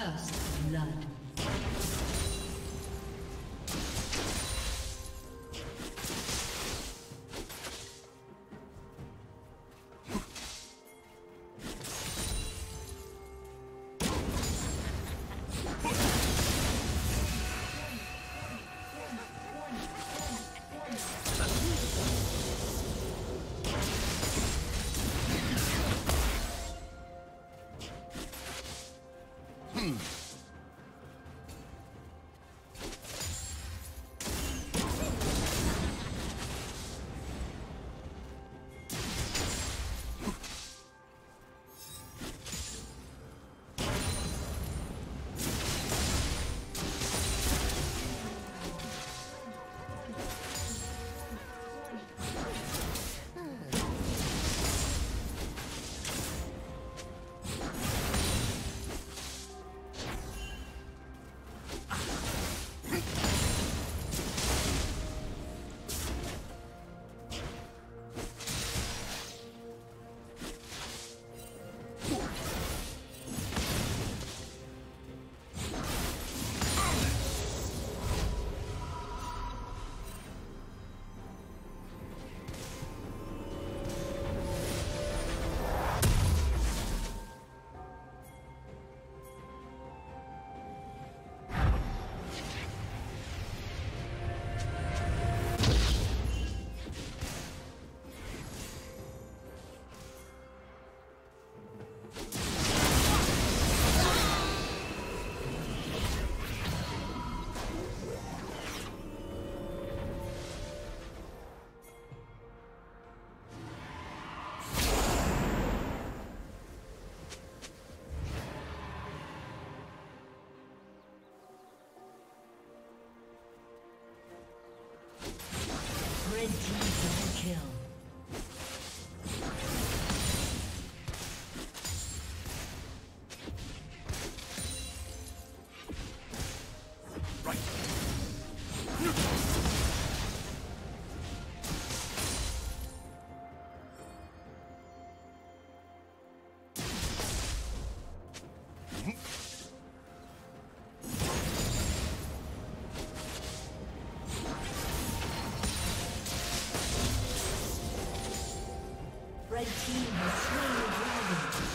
First blood. Red team has slain the dragon.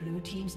Blue team's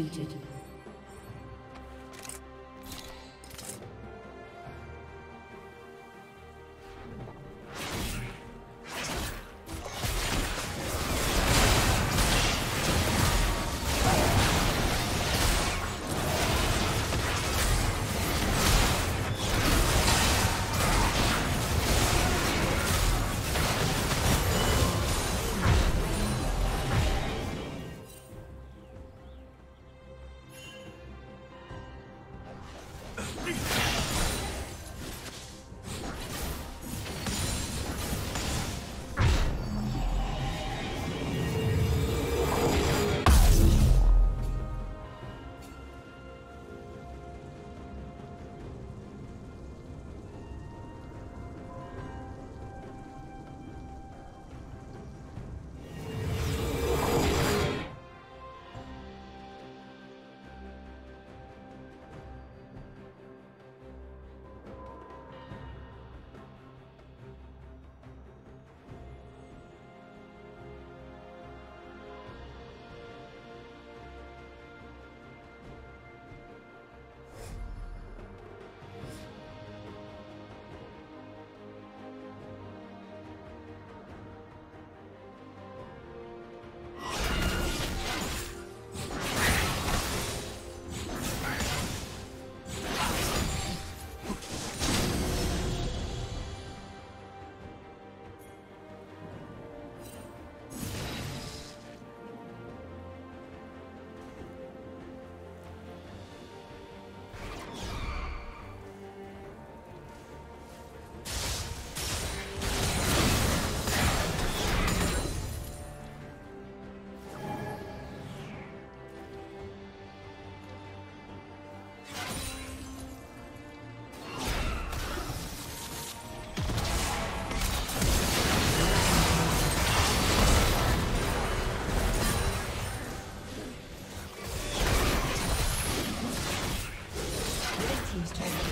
executed. He's trying to